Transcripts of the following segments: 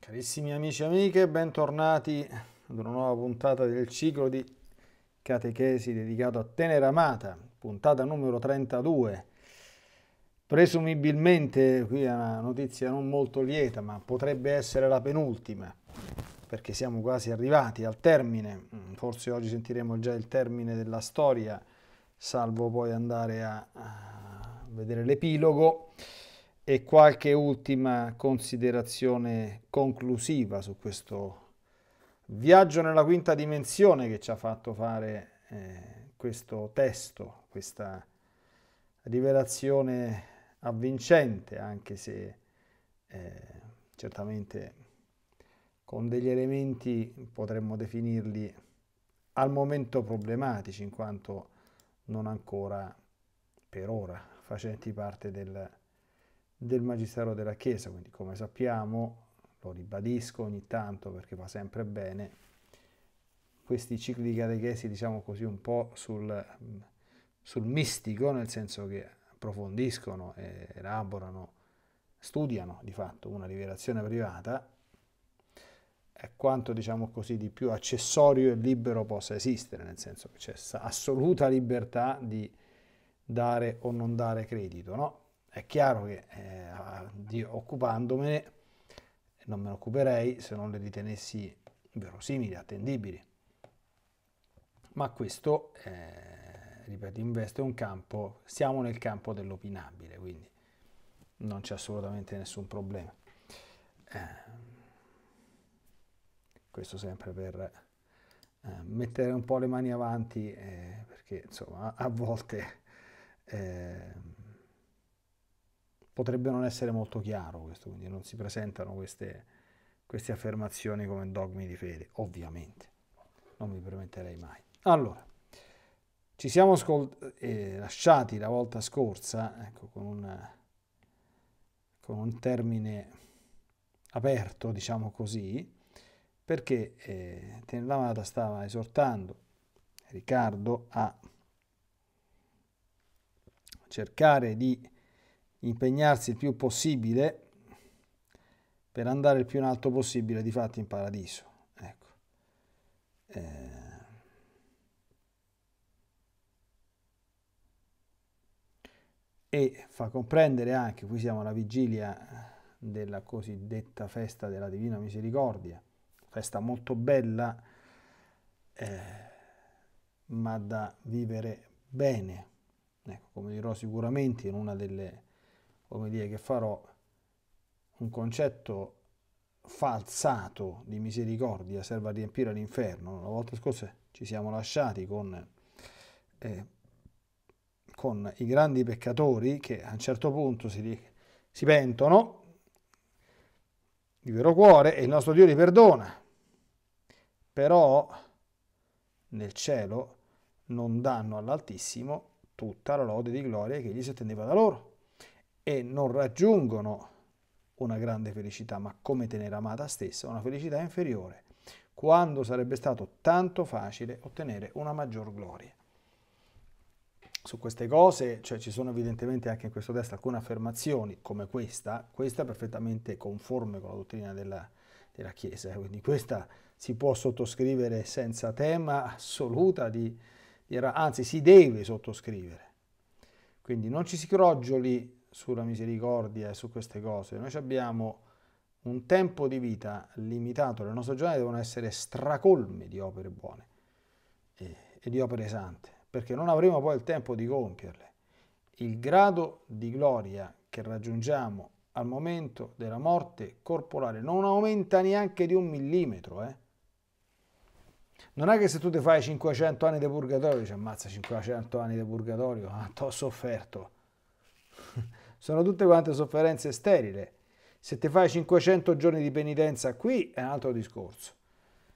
Carissimi amici e amiche, bentornati ad una nuova puntata del ciclo di Catechesi dedicato a Teneramata, puntata numero 32. Presumibilmente, qui è una notizia non molto lieta, ma potrebbe essere la penultima, perché siamo quasi arrivati al termine. Forse oggi sentiremo già il termine della storia, salvo poi andare a vedere l'epilogo e qualche ultima considerazione conclusiva su questo viaggio nella quinta dimensione che ci ha fatto fare questo testo, questa rivelazione avvincente, anche se certamente con degli elementi potremmo definirli al momento problematici, in quanto non ancora per ora facenti parte del Magistero della Chiesa. Quindi, come sappiamo, lo ribadisco ogni tanto perché fa sempre bene, questi cicli di catechesi, diciamo così, un po' sul mistico, nel senso che approfondiscono, elaborano, studiano di fatto una rivelazione privata, è quanto, diciamo così, di più accessorio e libero possa esistere, nel senso che c'è assoluta libertà di dare o non dare credito, no? È chiaro che occupandomene non me ne occuperei se non le ritenessi verosimili, attendibili. Ma questo, ripeto, investe un campo, siamo nel campo dell'opinabile, quindi non c'è assolutamente nessun problema. Questo sempre per mettere un po' le mani avanti, perché insomma a volte potrebbe non essere molto chiaro questo, quindi non si presentano queste affermazioni come dogmi di fede, ovviamente, non mi permetterei mai. Allora, ci siamo lasciati la volta scorsa, ecco, con un termine aperto, diciamo così, perché Teneramata stava esortando Riccardo a cercare di impegnarsi il più possibile per andare il più in alto possibile, di fatto in paradiso. Ecco. E fa comprendere anche, qui siamo alla vigilia della cosiddetta festa della Divina Misericordia, festa molto bella, ma da vivere bene. Ecco, come dirò sicuramente in una delle omelie che farò, un concetto falsato di misericordia serve a riempire l'inferno. La volta scorsa ci siamo lasciati con i grandi peccatori che a un certo punto si pentono di vero cuore e il nostro Dio li perdona, però nel cielo non danno all'Altissimo tutta la lode di gloria che gli si attendeva da loro, e non raggiungono una grande felicità, ma come Teneramata stessa, una felicità inferiore, quando sarebbe stato tanto facile ottenere una maggior gloria. Su queste cose, cioè, ci sono evidentemente anche in questo testo alcune affermazioni, come questa è perfettamente conforme con la dottrina della Chiesa, quindi questa si può sottoscrivere senza tema assoluta, anzi si deve sottoscrivere. Quindi non ci si crogioli sulla misericordia e su queste cose. Noi abbiamo un tempo di vita limitato, le nostre giornate devono essere stracolme di opere buone e di opere sante, perché non avremo poi il tempo di compierle. Il grado di gloria che raggiungiamo al momento della morte corporale non aumenta neanche di un millimetro. Non è che se tu ti fai 500 anni di purgatorio, dici ammazza 500 anni di purgatorio, t'ho sofferto. Sono tutte quante sofferenze sterile. Se ti fai 500 giorni di penitenza qui è un altro discorso.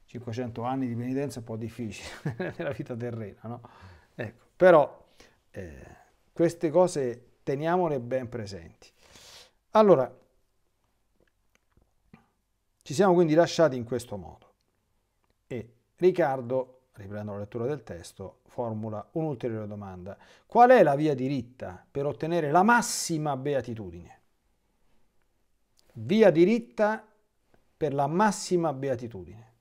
500 anni di penitenza è un po' difficile nella vita terrena, no? Ecco, però queste cose teniamole ben presenti. Allora, ci siamo quindi lasciati in questo modo e Riccardo, riprendo la lettura del testo, formula un'ulteriore domanda. Qual è la via diritta per ottenere la massima beatitudine? Via diritta per la massima beatitudine.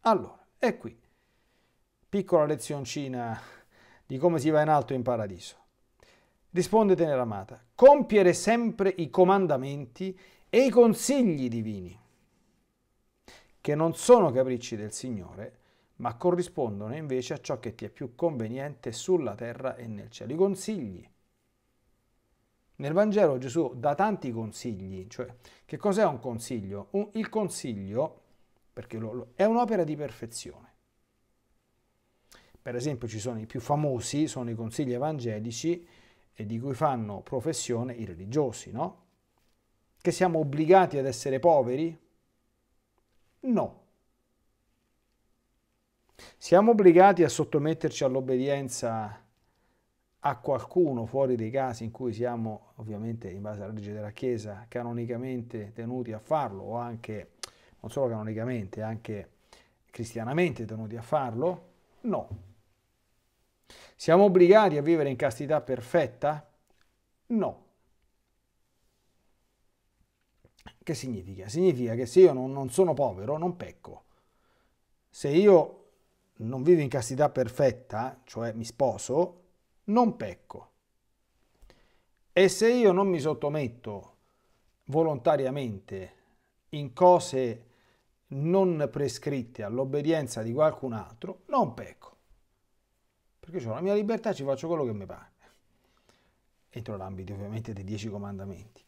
Allora, e qui, piccola lezioncina di come si va in alto in paradiso. Risponde Teneramata: compiere sempre i comandamenti e i consigli divini, che non sono capricci del Signore, ma corrispondono invece a ciò che ti è più conveniente sulla terra e nel cielo. I consigli. Nel Vangelo Gesù dà tanti consigli, cioè che cos'è un consiglio? Il consiglio, perché è un'opera di perfezione. Per esempio ci sono i più famosi, sono i consigli evangelici, e di cui fanno professione i religiosi, no? Che siamo obbligati ad essere poveri? No. Siamo obbligati a sottometterci all'obbedienza a qualcuno, fuori dei casi in cui siamo, ovviamente, in base alla legge della Chiesa, canonicamente tenuti a farlo, o anche, non solo canonicamente, anche cristianamente tenuti a farlo? No. Siamo obbligati a vivere in castità perfetta? No. Che significa? Significa che se io non sono povero, non pecco. Se io non vivo in castità perfetta, cioè mi sposo, non pecco. E se io non mi sottometto volontariamente in cose non prescritte all'obbedienza di qualcun altro, non pecco. Perché ho la mia libertà, ci faccio quello che mi pare, entro l'ambito ovviamente dei 10 comandamenti.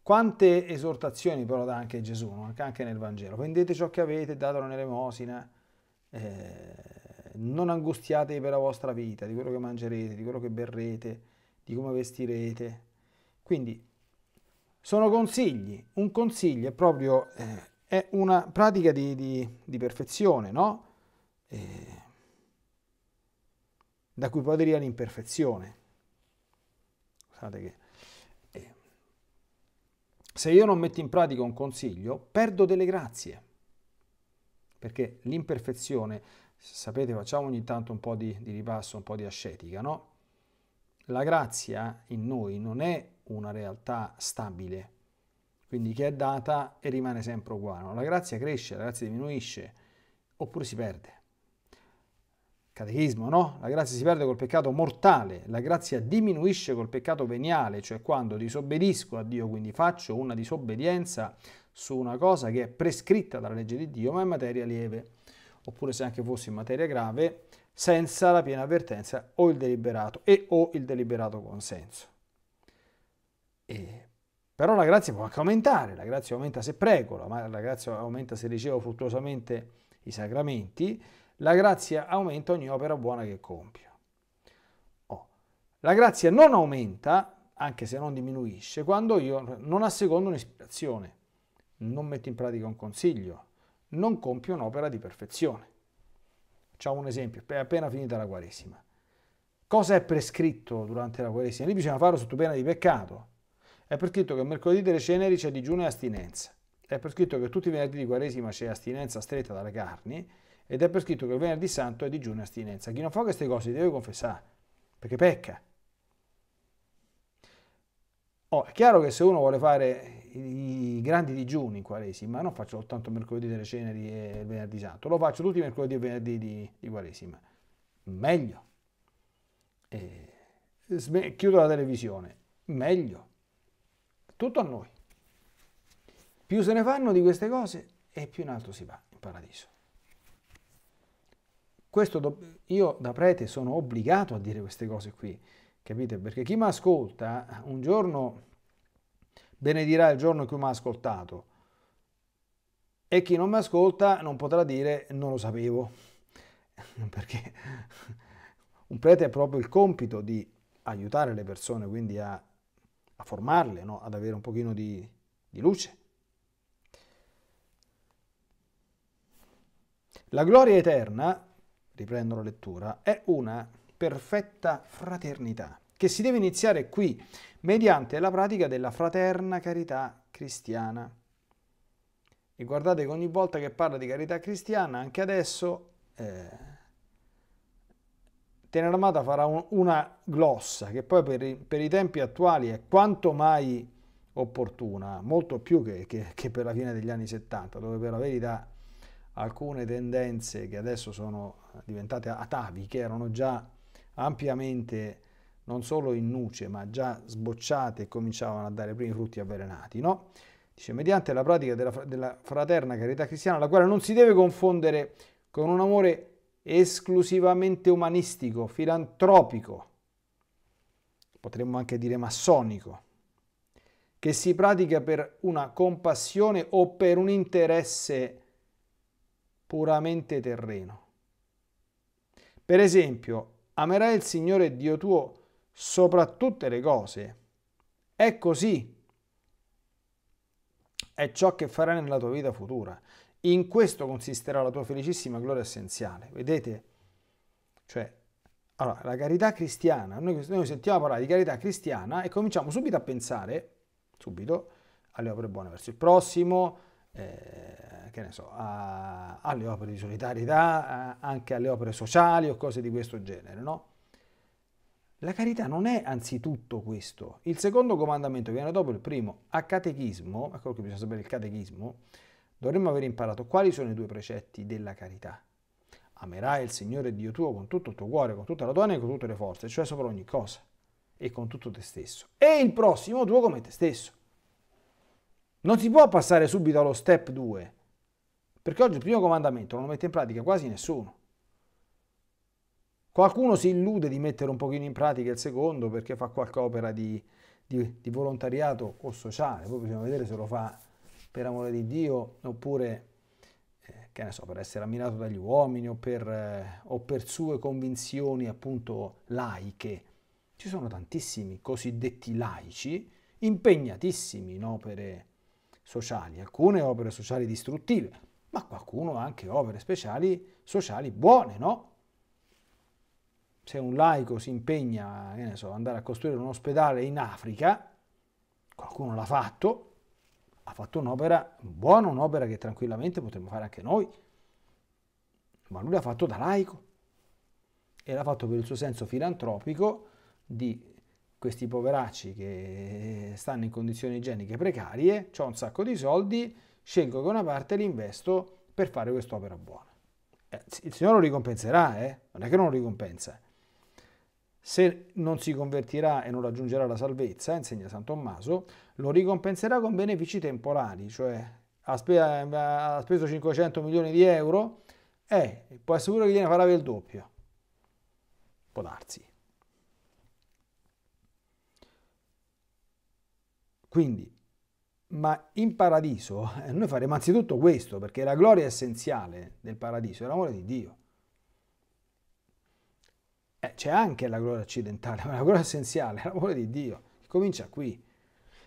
Quante esortazioni però dà anche Gesù, anche nel Vangelo: vendete ciò che avete, datelo nell'elemosina, non angustiatevi per la vostra vita, di quello che mangerete, di quello che berrete, di come vestirete. Quindi sono consigli. Un consiglio è proprio è una pratica di perfezione, no? Da cui poi deriva l'imperfezione. Guardate che se io non metto in pratica un consiglio, perdo delle grazie. Perché l'imperfezione, sapete, facciamo ogni tanto un po' di ripasso, un po' di ascetica, no? La grazia in noi non è una realtà stabile, quindi che è data e rimane sempre uguale. No? La grazia cresce, la grazia diminuisce, oppure si perde. Catechismo, no? La grazia si perde col peccato mortale, la grazia diminuisce col peccato veniale, cioè quando disobbedisco a Dio, quindi faccio una disobbedienza su una cosa che è prescritta dalla legge di Dio, ma è materia lieve, oppure se anche fosse in materia grave, senza la piena avvertenza o il deliberato e o il deliberato consenso. Però la grazia può anche aumentare, la grazia aumenta se prego, la grazia aumenta se ricevo fruttuosamente i sacramenti. La grazia aumenta ogni opera buona che compio. Oh. La grazia non aumenta, anche se non diminuisce, quando io non assecondo un'ispirazione, non metto in pratica un consiglio, non compio un'opera di perfezione. Facciamo un esempio, è appena finita la Quaresima. Cosa è prescritto durante la Quaresima? Lì bisogna farlo sotto pena di peccato. È prescritto che mercoledì delle ceneri c'è digiuno e astinenza. È prescritto che tutti i venerdì di Quaresima c'è astinenza stretta dalle carni. Ed è prescritto che il venerdì santo è digiuno e astinenza. Chi non fa queste cose deve confessare, perché pecca. Oh, è chiaro che se uno vuole fare i grandi digiuni in Quaresima, non faccio soltanto mercoledì delle ceneri e il venerdì santo, lo faccio tutti i mercoledì e venerdì di Quaresima. Meglio. Chiudo la televisione. Meglio. Tutto a noi. Più se ne fanno di queste cose e più in alto si va in paradiso. Questo, io da prete sono obbligato a dire queste cose qui, capite? Perché chi mi ascolta un giorno benedirà il giorno in cui mi ha ascoltato e chi non mi ascolta non potrà dire non lo sapevo, perché un prete ha proprio il compito di aiutare le persone, quindi a formarle, no? Ad avere un pochino di luce. La gloria eterna, riprendo la lettura, è una perfetta fraternità che si deve iniziare qui mediante la pratica della fraterna carità cristiana. E guardate che ogni volta che parla di carità cristiana, anche adesso, Teneramata farà una glossa che poi per i tempi attuali è quanto mai opportuna, molto più che per la fine degli anni 70, dove per la verità alcune tendenze che adesso sono diventate ataviche erano già ampiamente non solo in nuce, ma già sbocciate e cominciavano a dare i primi frutti avvelenati, no? Dice, mediante la pratica della fraterna carità cristiana, la quale non si deve confondere con un amore esclusivamente umanistico, filantropico, potremmo anche dire massonico, che si pratica per una compassione o per un interesse puramente terreno. Per esempio, amerai il Signore Dio tuo sopra tutte le cose. È così. È ciò che farai nella tua vita futura. In questo consisterà la tua felicissima gloria essenziale. Vedete? Cioè, allora, la carità cristiana, noi sentiamo parlare di carità cristiana e cominciamo subito a pensare, subito, alle opere buone verso il prossimo, che ne so, alle opere di solidarietà, anche alle opere sociali o cose di questo genere, no? La carità non è anzitutto questo. Il secondo comandamento viene dopo il primo. A catechismo, ecco che bisogna sapere il catechismo, dovremmo aver imparato quali sono i due precetti della carità. Amerai il Signore Dio tuo con tutto il tuo cuore, con tutta la tua anima e con tutte le forze, cioè sopra ogni cosa e con tutto te stesso. E il prossimo tuo come te stesso. Non si può passare subito allo step 2, perché oggi il primo comandamento non lo mette in pratica quasi nessuno. Qualcuno si illude di mettere un pochino in pratica il secondo perché fa qualche opera di volontariato o sociale, poi bisogna vedere se lo fa per amore di Dio oppure, che ne so, per essere ammirato dagli uomini o per sue convinzioni appunto laiche. Ci sono tantissimi cosiddetti laici impegnatissimi in opere sociali, alcune opere sociali distruttive, ma qualcuno anche opere speciali sociali buone, no? Se un laico si impegna, che ne so, andare a costruire un ospedale in Africa, qualcuno l'ha fatto, ha fatto un'opera buona, un'opera che tranquillamente potremmo fare anche noi, ma lui l'ha fatto da laico e l'ha fatto per il suo senso filantropico di questi poveracci che stanno in condizioni igieniche precarie, ho un sacco di soldi, scelgo che una parte li investo per fare quest'opera buona. Il Signore lo ricompenserà, non è che non lo ricompensa. Se non si convertirà e non raggiungerà la salvezza, insegna San Tommaso, lo ricompenserà con benefici temporali, cioè ha speso 500 milioni di euro e può essere pure che gliene farà per il doppio. Può darsi. Quindi, ma in paradiso noi faremo anzitutto questo, perché la gloria essenziale del paradiso è l'amore di Dio. C'è anche la gloria accidentale, ma la gloria essenziale è l'amore di Dio, che comincia qui.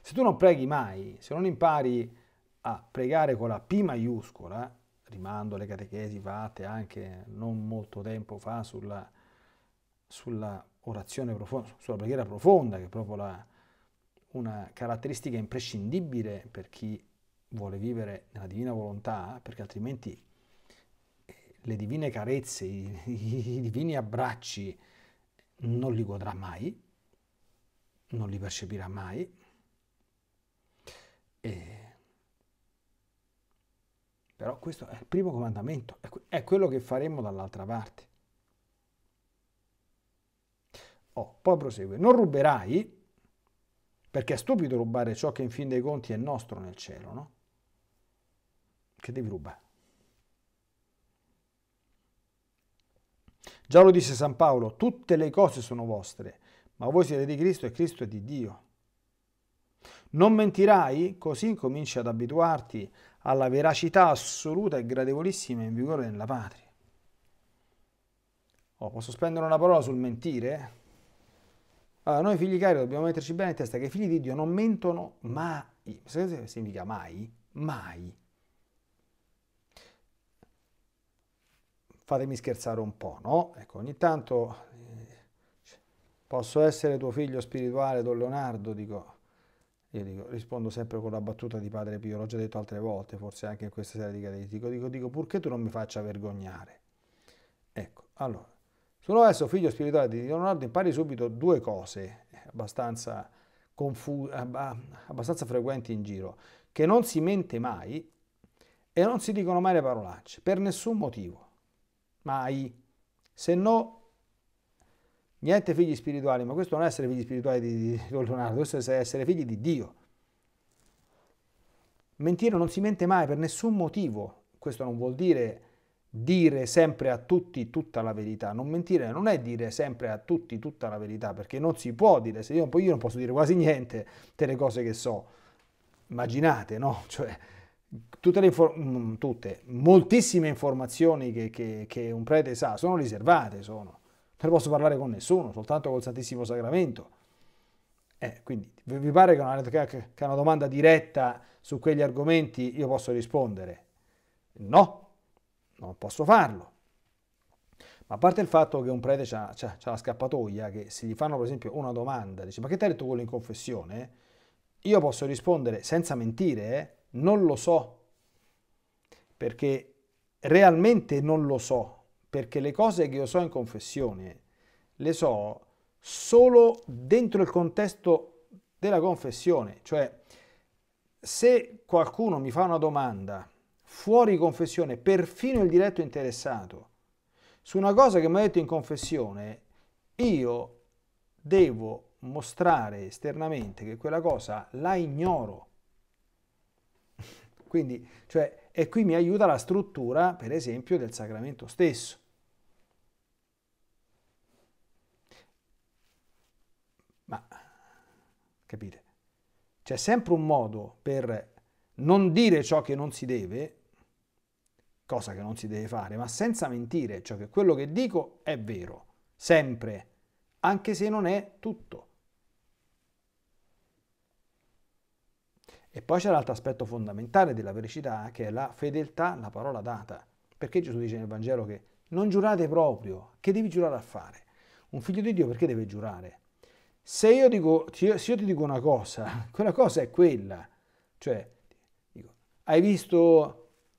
Se tu non preghi mai, se non impari a pregare con la P maiuscola, rimando alle catechesi fatte anche non molto tempo fa sulla orazione profonda, sulla preghiera profonda, che è proprio una caratteristica imprescindibile per chi vuole vivere nella divina volontà, perché altrimenti le divine carezze, i divini abbracci non li godrà mai, non li percepirà mai. Però questo è il primo comandamento, è quello che faremo dall'altra parte. Poi prosegue, non ruberai, perché è stupido rubare ciò che in fin dei conti è nostro nel cielo, no? Che devi rubare? Già lo disse San Paolo, tutte le cose sono vostre, ma voi siete di Cristo e Cristo è di Dio. Non mentirai? Così cominci ad abituarti alla veracità assoluta e gradevolissima in vigore nella patria. Posso spendere una parola sul mentire? Allora, noi figli cari dobbiamo metterci bene in testa che i figli di Dio non mentono mai. Sapete cosa significa mai? Mai. Fatemi scherzare un po', no? Ecco, ogni tanto posso essere tuo figlio spirituale, Don Leonardo, io dico, rispondo sempre con la battuta di Padre Pio, l'ho già detto altre volte, forse anche in questa serie di catechesi, dico, purché tu non mi faccia vergognare? Ecco, allora, se vuoi essere figlio spirituale di Don Leonardo impari subito due cose abbastanza abbastanza frequenti in giro, che non si mente mai e non si dicono mai le parolacce, per nessun motivo, mai. Se no, niente figli spirituali, ma questo non è essere figli spirituali di Don Leonardo, questo è essere figli di Dio. Mentire non si mente mai, per nessun motivo. Questo non vuol dire dire sempre a tutti tutta la verità. Non mentire non è dire sempre a tutti tutta la verità, perché non si può dire. Se io non posso dire quasi niente delle cose che so. Immaginate, no? Cioè, moltissime informazioni che un prete sa sono riservate, non posso parlare con nessuno, soltanto col Santissimo Sacramento. Quindi vi pare che una domanda diretta su quegli argomenti io posso rispondere? No, non posso farlo. Ma a parte il fatto che un prete c'ha la scappatoia, che se gli fanno per esempio una domanda, dice: ma che ti ha detto quello in confessione? Io posso rispondere senza mentire, non lo so, perché realmente non lo so. Perché le cose che io so in confessione le so solo dentro il contesto della confessione. Cioè, se qualcuno mi fa una domanda fuori confessione, perfino il diretto interessato, su una cosa che mi ha detto in confessione, io devo mostrare esternamente che quella cosa la ignoro. Quindi, e qui mi aiuta la struttura, per esempio, del sacramento stesso. Ma, capite, c'è sempre un modo per non dire ciò che non si deve, cosa che non si deve fare, ma senza mentire, cioè che quello che dico è vero, sempre, anche se non è tutto. E poi c'è l'altro aspetto fondamentale della veracità, che è la fedeltà alla parola data. Perché Gesù dice nel Vangelo che non giurate proprio, che devi giurare a fare? Un figlio di Dio perché deve giurare? Se io ti dico una cosa, quella cosa è quella. Cioè, dico, hai visto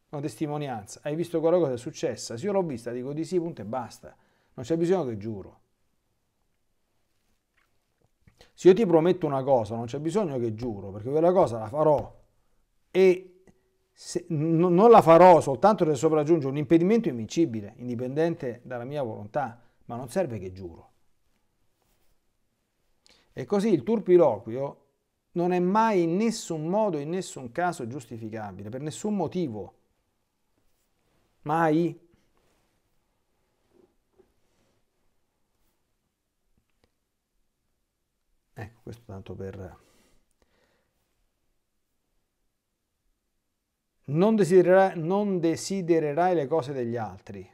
una testimonianza, hai visto quella cosa è successa? Se io l'ho vista, dico di sì, punto e basta. Non c'è bisogno che giuro. Se io ti prometto una cosa, non c'è bisogno che giuro, perché quella cosa la farò, e se non la farò soltanto se sopraggiunge un impedimento invincibile, indipendente dalla mia volontà, ma non serve che giuro. E così il turpiloquio non è mai in nessun modo, in nessun caso giustificabile, per nessun motivo. Mai. Ecco, questo tanto per... Non desidererai le cose degli altri.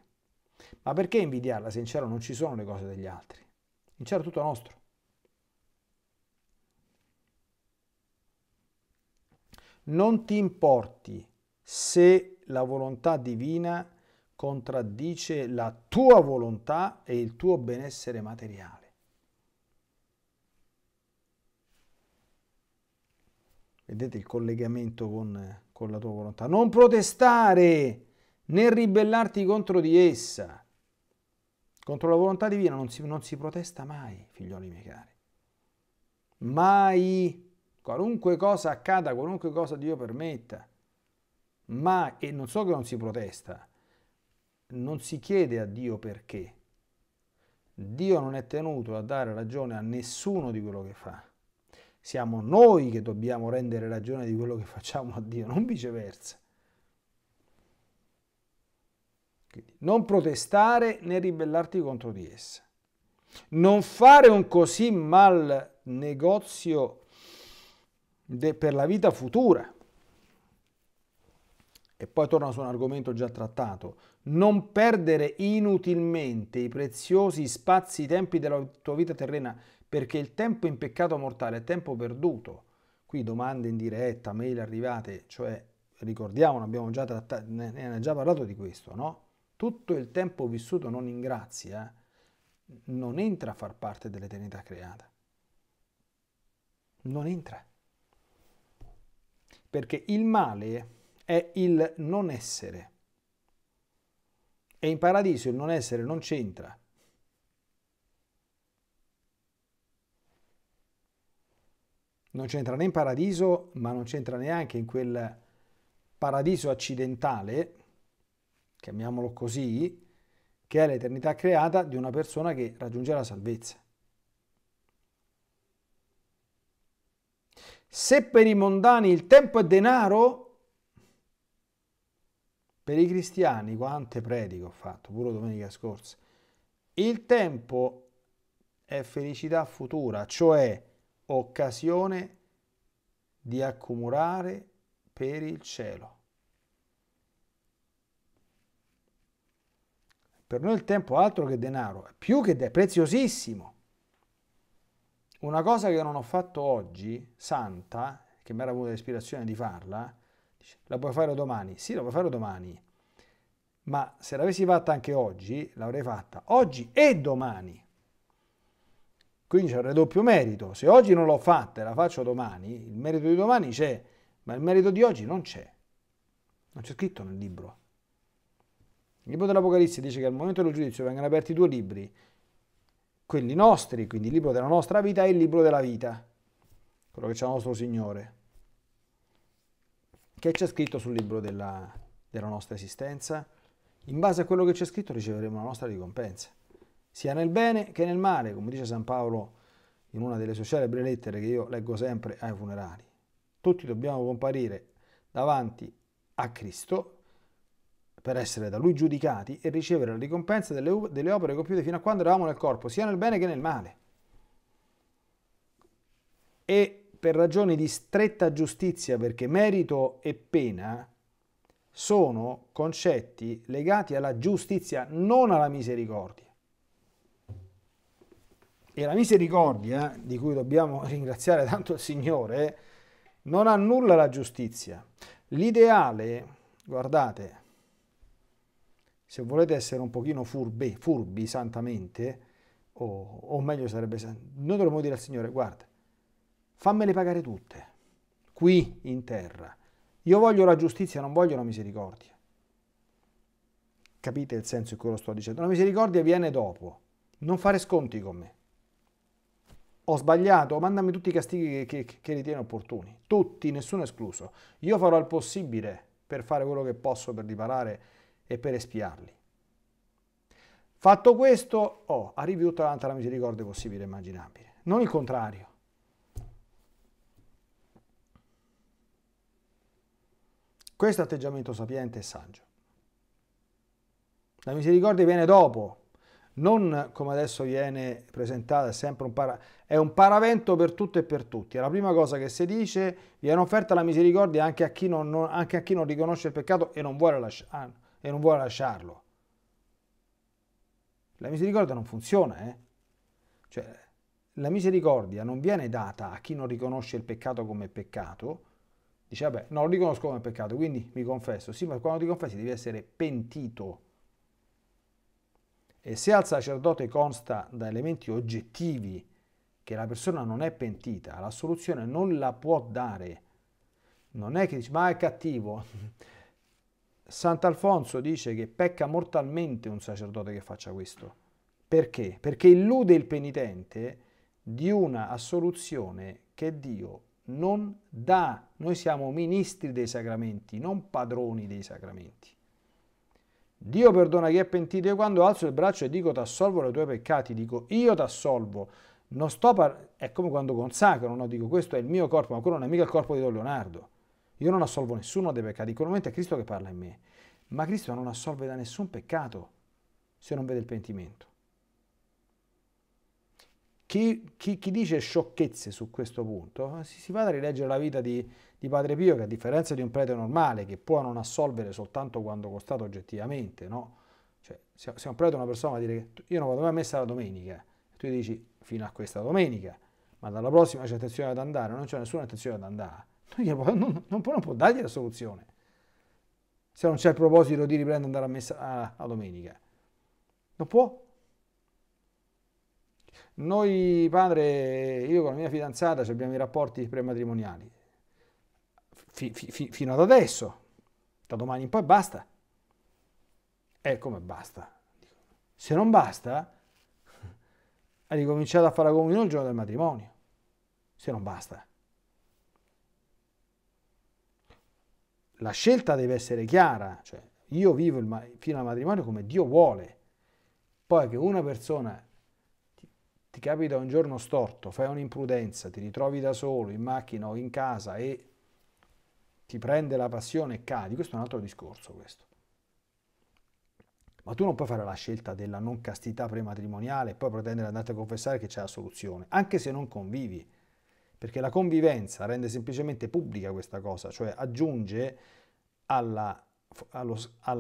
Ma perché invidiarla se in cielo non ci sono le cose degli altri? In cielo è tutto nostro. Non ti importi se la volontà divina contraddice la tua volontà e il tuo benessere materiale. Vedete il collegamento con la tua volontà. Non protestare né ribellarti contro di essa. Contro la volontà divina non si protesta mai, figlioli miei cari. Mai. Qualunque cosa accada, qualunque cosa Dio permetta. Ma, e non so che non si protesta, non si chiede a Dio perché. Dio non è tenuto a dare ragione a nessuno di quello che fa. Siamo noi che dobbiamo rendere ragione di quello che facciamo a Dio, non viceversa. Quindi, non protestare né ribellarti contro di essa. Non fare un così mal negozio per la vita futura. E poi torno su un argomento già trattato. Non perdere inutilmente i preziosi spazi, i tempi della tua vita terrena, perché il tempo in peccato mortale è tempo perduto. Qui domande in diretta, mail arrivate, cioè ricordiamo, ne abbiamo già parlato di questo, no? Tutto il tempo vissuto non in grazia non entra a far parte dell'eternità creata. Non entra. Perché il male è il non essere. E in paradiso il non essere non c'entra. Non c'entra né in paradiso, ma non c'entra neanche in quel paradiso accidentale, chiamiamolo così, che è l'eternità creata di una persona che raggiunge la salvezza. Se per i mondani il tempo è denaro, per i cristiani, quante prediche ho fatto, pure domenica scorsa, il tempo è felicità futura, cioè occasione di accumulare per il cielo. Per noi il tempo è altro che denaro, è più che è preziosissimo. Una cosa che non ho fatto oggi, santa, che mi era venuta l'ispirazione di farla, la puoi fare domani? Sì, la puoi fare domani, ma se l'avessi fatta anche oggi, l'avrei fatta oggi e domani. Quindi c'è un doppio merito. Se oggi non l'ho fatta e la faccio domani, il merito di domani c'è, ma il merito di oggi non c'è. Non c'è scritto nel libro. Il libro dell'Apocalisse dice che al momento del giudizio vengono aperti due libri, quelli nostri, quindi il libro della nostra vita e il libro della vita, quello che c'è il nostro Signore. Che c'è scritto sul libro della nostra esistenza? In base a quello che c'è scritto riceveremo la nostra ricompensa, sia nel bene che nel male, come dice San Paolo in una delle sue celebri lettere che io leggo sempre ai funerali. Tutti dobbiamo comparire davanti a Cristo per essere da Lui giudicati e ricevere la ricompensa delle opere compiute fino a quando eravamo nel corpo, sia nel bene che nel male. E per ragioni di stretta giustizia, perché merito e pena sono concetti legati alla giustizia, non alla misericordia. E la misericordia, di cui dobbiamo ringraziare tanto il Signore, non annulla la giustizia. L'ideale, guardate, se volete essere un pochino furbi santamente, o meglio sarebbe, noi dovremmo dire al Signore, guarda, fammele pagare tutte, qui in terra. Io voglio la giustizia, non voglio la misericordia. Capite il senso in cui lo sto dicendo? La misericordia viene dopo. Non fare sconti con me. Ho sbagliato, mandami tutti i castighi che ritieni opportuni. Tutti, nessuno escluso. Io farò il possibile per fare quello che posso per riparare e per espiarli. Fatto questo, arrivi tutta davanti alla misericordia possibile e immaginabile. Non il contrario. Questo atteggiamento sapiente e saggio. La misericordia viene dopo, non come adesso viene presentata, è sempre un paravento per tutto e per tutti. È la prima cosa che si dice, viene offerta la misericordia anche a chi non riconosce il peccato e non vuole lasciarlo. La misericordia non funziona, Cioè, la misericordia non viene data a chi non riconosce il peccato come peccato. Dice, vabbè, no, lo riconosco come peccato, quindi mi confesso. Sì, ma quando ti confessi devi essere pentito. E se al sacerdote consta da elementi oggettivi che la persona non è pentita, l'assoluzione non la può dare. Non è che dice, ma è cattivo. Sant'Alfonso dice che pecca mortalmente un sacerdote che faccia questo. Perché? Perché illude il penitente di una assoluzione che Dio non dà. Noi siamo ministri dei sacramenti, non padroni dei sacramenti. Dio perdona chi è pentito. Io quando alzo il braccio e dico ti assolvo dai tuoi peccati, dico io ti assolvo. Non sto è come quando consacro, no? Dico questo è il mio corpo, ma quello non è mica il corpo di Don Leonardo. Io non assolvo nessuno dei peccati. In quel momento è Cristo che parla in me. Ma Cristo non assolve da nessun peccato se non vede il pentimento. Chi dice sciocchezze su questo punto, si va a rileggere la vita di Padre Pio, che a differenza di un prete normale, che può non assolvere soltanto quando constato oggettivamente, no? Cioè, se un prete è una persona va a dire che io non vado mai a messa la domenica, tu dici fino a questa domenica, ma dalla prossima c'è intenzione ad andare, non c'è nessuna intenzione ad andare, non può dargli la soluzione, se non c'è il proposito di riprendere andare a messa la domenica. Non può. Noi, padre, io con la mia fidanzata abbiamo i rapporti prematrimoniali, fino ad adesso, da domani in poi basta. Come basta? Se non basta, ricominciate a fare la comunione il giorno del matrimonio, se non basta. la scelta deve essere chiara, cioè io vivo fino al matrimonio come Dio vuole. Poi che una persona ti capita un giorno storto, fai un'imprudenza, ti ritrovi da solo in macchina o in casa e ti prende la passione e cadi, questo è un altro discorso, questo. Ma tu non puoi fare la scelta della non castità prematrimoniale e poi pretendere di andare a confessare che c'è la soluzione, anche se non convivi, perché la convivenza rende semplicemente pubblica questa cosa, cioè aggiunge alla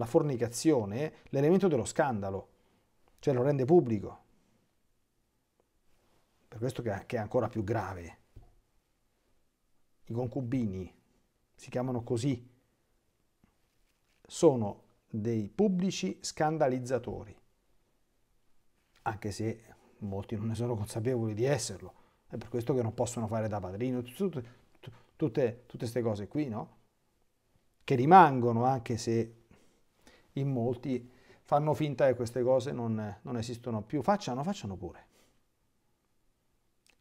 fornicazione l'elemento dello scandalo, cioè lo rende pubblico. Per questo che è ancora più grave. I concubini, si chiamano così, sono dei pubblici scandalizzatori, anche se molti non ne sono consapevoli di esserlo, è per questo che non possono fare da padrino, tutte queste cose qui, no? Che rimangono, anche se in molti fanno finta che queste cose non esistono più. Facciano pure.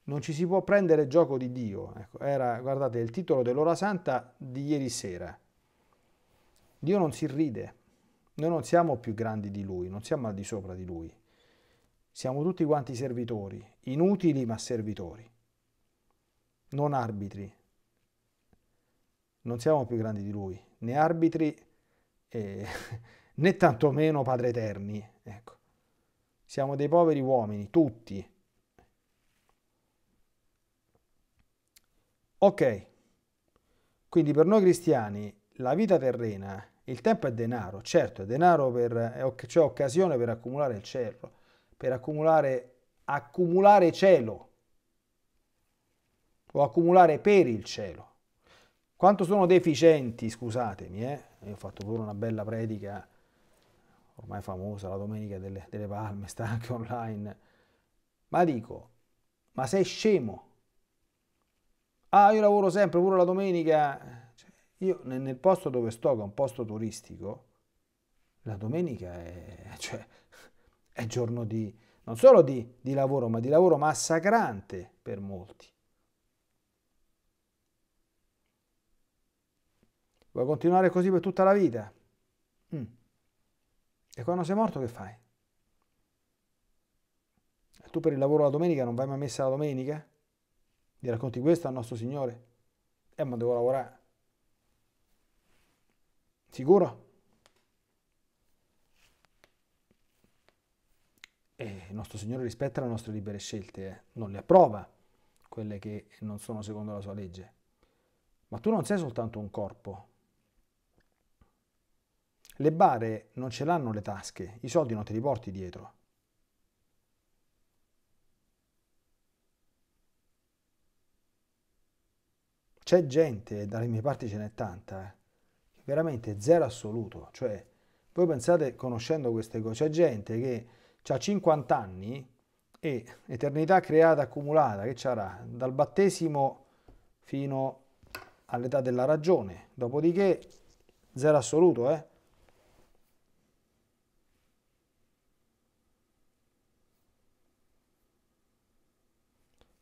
Non ci si può prendere gioco di Dio. Ecco, guardate, il titolo dell'ora santa di ieri sera. Dio non si ride. Noi non siamo più grandi di Lui, non siamo al di sopra di Lui. Siamo tutti quanti servitori, inutili ma servitori, non arbitri. Non siamo più grandi di Lui, né arbitri né tantomeno Padre Eterni. Ecco. Siamo dei poveri uomini, tutti. Ok, quindi per noi cristiani la vita terrena, il tempo è denaro, certo, è denaro, cioè occasione per accumulare il cielo, per accumulare cielo o accumulare per il cielo. Quanto sono deficienti, scusatemi, io ho fatto pure una bella predica, ormai famosa, la Domenica delle Palme, sta anche online, ma dico, ma sei scemo? Ah, io lavoro sempre, pure la domenica. Cioè, io nel posto dove sto, che è un posto turistico, la domenica è giorno di, non solo di lavoro, ma di lavoro massacrante per molti. Vuoi continuare così per tutta la vita? E quando sei morto che fai? E tu per il lavoro la domenica non vai mai messa la domenica? Gli racconti questo al nostro Signore? Ma devo lavorare. Sicuro? E il nostro Signore rispetta le nostre libere scelte, non le approva, quelle che non sono secondo la sua legge. Ma tu non sei soltanto un corpo. Le bare non ce l'hanno le tasche, i soldi non te li porti dietro. C'è gente, dalle mie parti ce n'è tanta, veramente zero assoluto. Cioè, voi pensate, conoscendo queste cose, c'è gente che ha 50 anni e eternità creata, accumulata, che c'era dal battesimo fino all'età della ragione. Dopodiché, zero assoluto,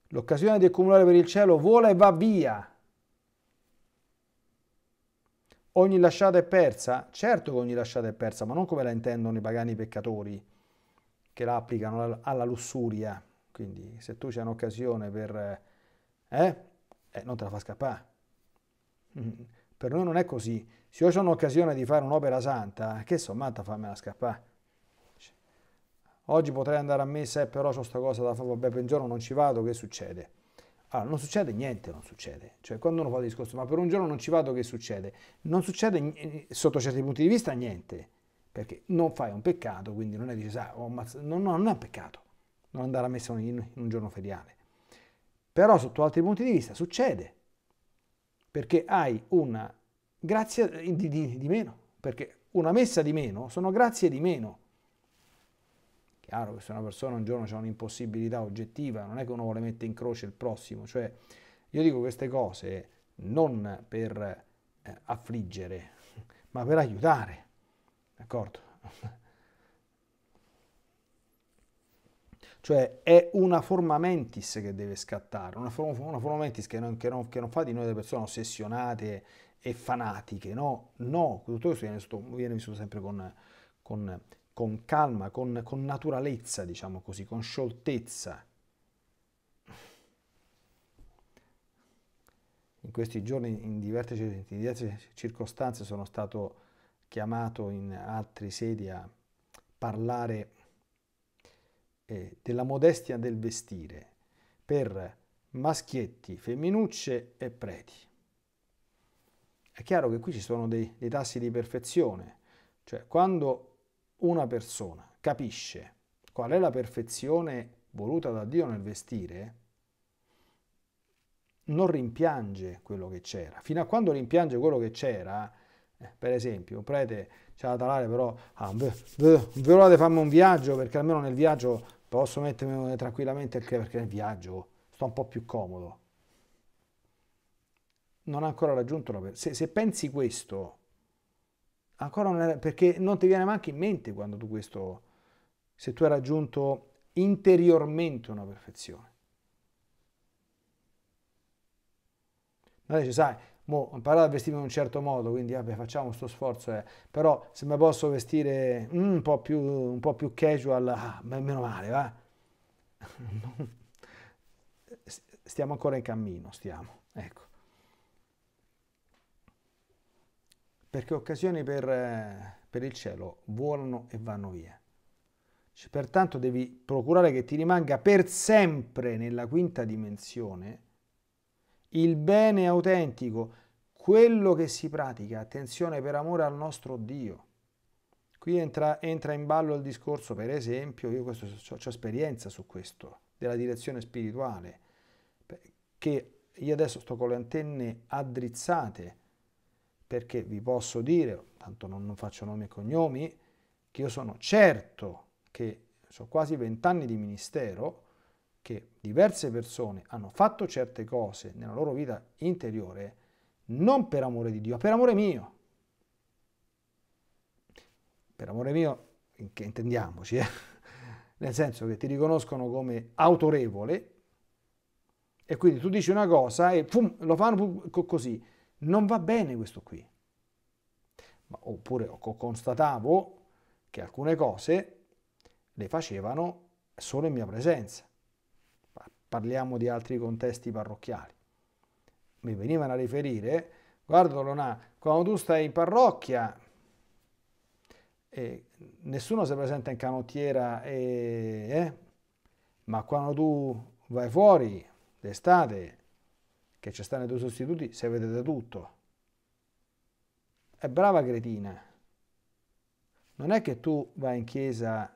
L'occasione di accumulare per il cielo vola e va via. Ogni lasciata è persa? Certo che ogni lasciata è persa, ma non come la intendono i pagani peccatori che la applicano alla lussuria. Quindi se tu c'è un'occasione per... non te la fa scappare. Per noi non è così. Se io ho un'occasione di fare un'opera santa, che sono matta a farmela scappare? Oggi potrei andare a messa, però c'ho sta cosa da fare, vabbè, per un giorno non ci vado, che succede? Allora, non succede niente, non succede. Cioè, quando uno fa il discorso, ma per un giorno non ci vado, che succede? Non succede, sotto certi punti di vista, niente. Perché non fai un peccato, quindi non è dice, non è un peccato non andare a messa in un giorno feriale. Però, sotto altri punti di vista, succede. Perché hai una grazia di meno. Perché una messa di meno sono grazie di meno. Chiaro che se una persona un giorno c'è un'impossibilità oggettiva, non è che uno vuole mettere in croce il prossimo. Cioè, io dico queste cose non per affliggere, ma per aiutare, d'accordo? Cioè, è una forma mentis che deve scattare, una forma mentis che non fa di noi delle persone ossessionate e fanatiche, no? No, tutto questo viene vissuto sempre con calma, con naturalezza, diciamo così, con scioltezza. In questi giorni, in diverse circostanze, sono stato chiamato in altri sedi a parlare della modestia del vestire per maschietti, femminucce e preti. È chiaro che qui ci sono dei tassi di perfezione, cioè quando una persona capisce qual è la perfezione voluta da Dio nel vestire, non rimpiange quello che c'era. Fino a quando rimpiange quello che c'era, per esempio, un prete c'ha da talare, però volete farmi un viaggio, perché almeno nel viaggio posso mettermi tranquillamente, perché nel viaggio sto un po' più comodo. Non ha ancora raggiunto la perfezione. Se pensi questo, ancora non è, perché non ti viene neanche in mente quando tu questo, se tu hai raggiunto interiormente una perfezione. Ma dice, sai, mo imparare a vestirmi in un certo modo, quindi vabbè, facciamo questo sforzo, però se mi posso vestire un po' più casual, meno male, va? Stiamo ancora in cammino, ecco. Perché occasioni per il cielo volano e vanno via. Cioè, pertanto devi procurare che ti rimanga per sempre nella quinta dimensione il bene autentico, quello che si pratica, attenzione, per amore al nostro Dio. Qui entra in ballo il discorso, per esempio, io ho esperienza su questo, della direzione spirituale, che io adesso sto con le antenne addrizzate, perché vi posso dire, tanto non faccio nomi e cognomi, che io sono certo che sono quasi 20 anni di ministero, che diverse persone hanno fatto certe cose nella loro vita interiore non per amore di Dio, ma per amore mio. Per amore mio, che intendiamoci, nel senso che ti riconoscono come autorevole e quindi tu dici una cosa e lo fanno così. Non va bene questo qui. Oppure constatavo che alcune cose le facevano solo in mia presenza. Parliamo di altri contesti parrocchiali. Mi venivano a riferire, guarda Lonà, quando tu stai in parrocchia nessuno si presenta in canottiera, ma quando tu vai fuori d'estate, che ci stanno i tuoi sostituti, se vedete tutto. È brava cretina. Non è che tu vai in chiesa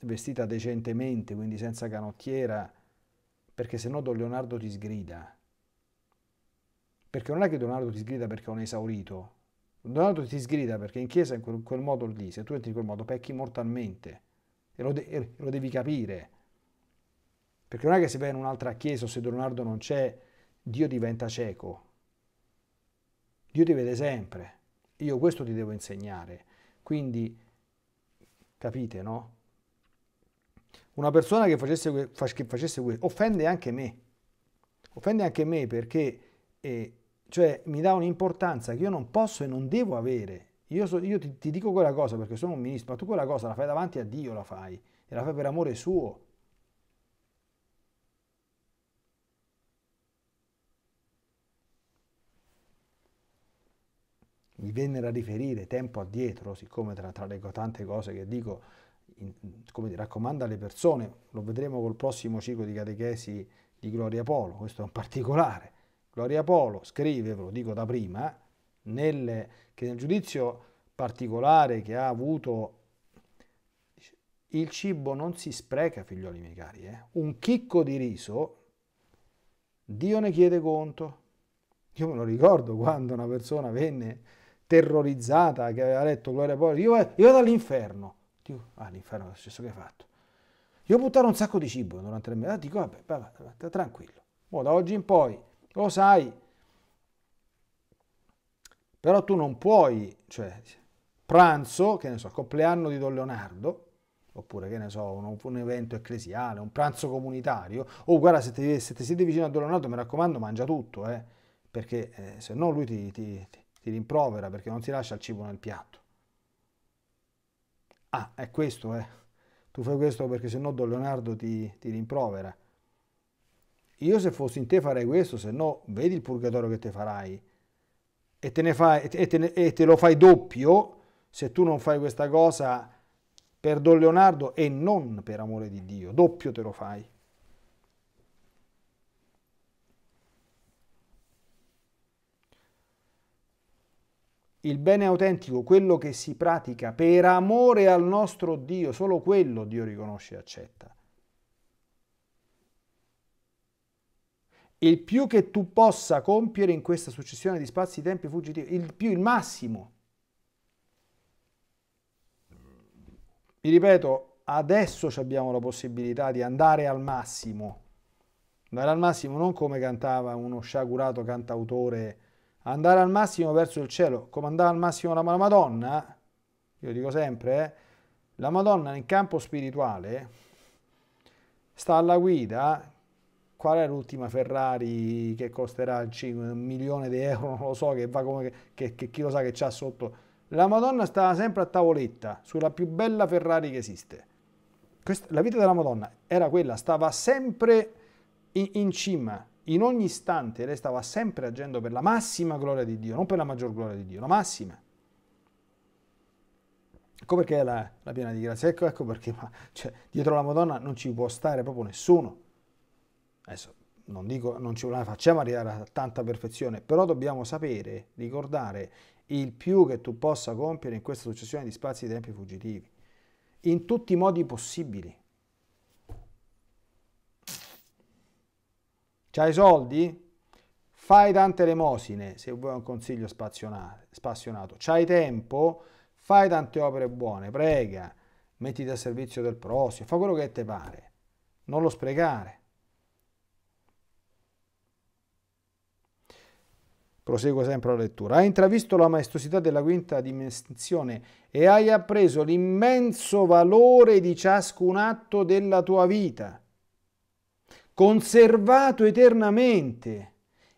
vestita decentemente, quindi senza canottiera, perché se no Don Leonardo ti sgrida. Perché non è che Don Leonardo ti sgrida perché è un esaurito. Don Leonardo ti sgrida perché in chiesa in quel modo lì, se tu entri in quel modo, pecchi mortalmente. E lo devi capire. Perché non è che se vai in un'altra chiesa o se Don Leonardo non c'è, Dio diventa cieco. Dio ti vede sempre. Io questo ti devo insegnare. Quindi, capite, no? Una persona che facesse questo offende anche me. Offende anche me perché cioè, mi dà un'importanza che io non posso e non devo avere. Io ti dico quella cosa perché sono un ministro, ma tu quella cosa la fai davanti a Dio, la fai. E la fai per amore suo. Mi vennero a riferire tempo addietro, siccome tra le tante cose che dico... come raccomanda alle persone, lo vedremo col prossimo ciclo di catechesi di Gloria Polo, questo è un particolare. Gloria Polo scrive, ve lo dico da prima, che nel giudizio particolare che ha avuto, dice, il cibo non si spreca, figlioli miei cari, un chicco di riso Dio ne chiede conto. Io me lo ricordo quando una persona venne terrorizzata che aveva letto Gloria Polo, io vado all'inferno. Dico, l'inferno è lo stesso che hai fatto. Io ho buttato un sacco di cibo durante le mie... Dico, vabbè, tranquillo. Da oggi in poi, lo sai. Però tu non puoi, cioè, pranzo, che ne so, compleanno di Don Leonardo, oppure, che ne so, un evento ecclesiale, un pranzo comunitario, guarda, se ti siete vicino a Don Leonardo, mi raccomando, mangia tutto, perché se no lui ti rimprovera perché non ti lascia il cibo nel piatto. Ah, è questo, eh. Tu fai questo perché se no Don Leonardo ti rimprovera. Io se fossi in te farei questo, se no vedi il purgatorio che te farai e te lo fai doppio se tu non fai questa cosa per Don Leonardo e non per amore di Dio, doppio te lo fai. Il bene autentico, quello che si pratica per amore al nostro Dio, solo quello Dio riconosce e accetta. Il più che tu possa compiere in questa successione di spazi e tempi fuggitivi, il massimo. Vi ripeto, adesso abbiamo la possibilità di andare al massimo. Andare al massimo non come cantava uno sciagurato cantautore, andare al massimo verso il cielo, come andava al massimo la Madonna, io dico sempre, la Madonna nel campo spirituale sta alla guida. Qual è l'ultima Ferrari che costerà $5 milioni, non lo so, che va come che chi lo sa che c'ha sotto? La Madonna stava sempre a tavoletta sulla più bella Ferrari che esiste. Questa, la vita della Madonna era quella, stava sempre in cima. In ogni istante lei stava sempre agendo per la massima gloria di Dio, non per la maggior gloria di Dio, la massima. Ecco perché è la piena di grazia, ecco perché dietro la Madonna non ci può stare proprio nessuno. Adesso non dico, non ci facciamo arrivare a tanta perfezione, però dobbiamo sapere, ricordare il più che tu possa compiere in questa successione di spazi e tempi fuggitivi, in tutti i modi possibili. C'hai soldi? Fai tante elemosine, se vuoi un consiglio spassionato. C'hai tempo? Fai tante opere buone, prega, mettiti a servizio del prossimo, fa quello che ti pare, non lo sprecare. Proseguo sempre la lettura. Hai intravisto la maestosità della quinta dimensione e hai appreso l'immenso valore di ciascun atto della tua vita, conservato eternamente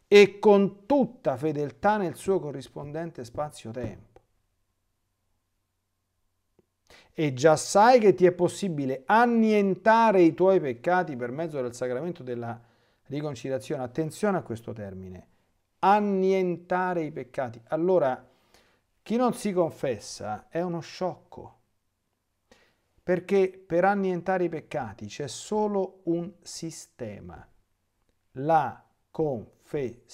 e con tutta fedeltà nel suo corrispondente spazio-tempo. E già sai che ti è possibile annientare i tuoi peccati per mezzo del sacramento della riconciliazione. Attenzione a questo termine. Annientare i peccati. Allora, chi non si confessa è uno sciocco, perché per annientare i peccati c'è solo un sistema, la confessione,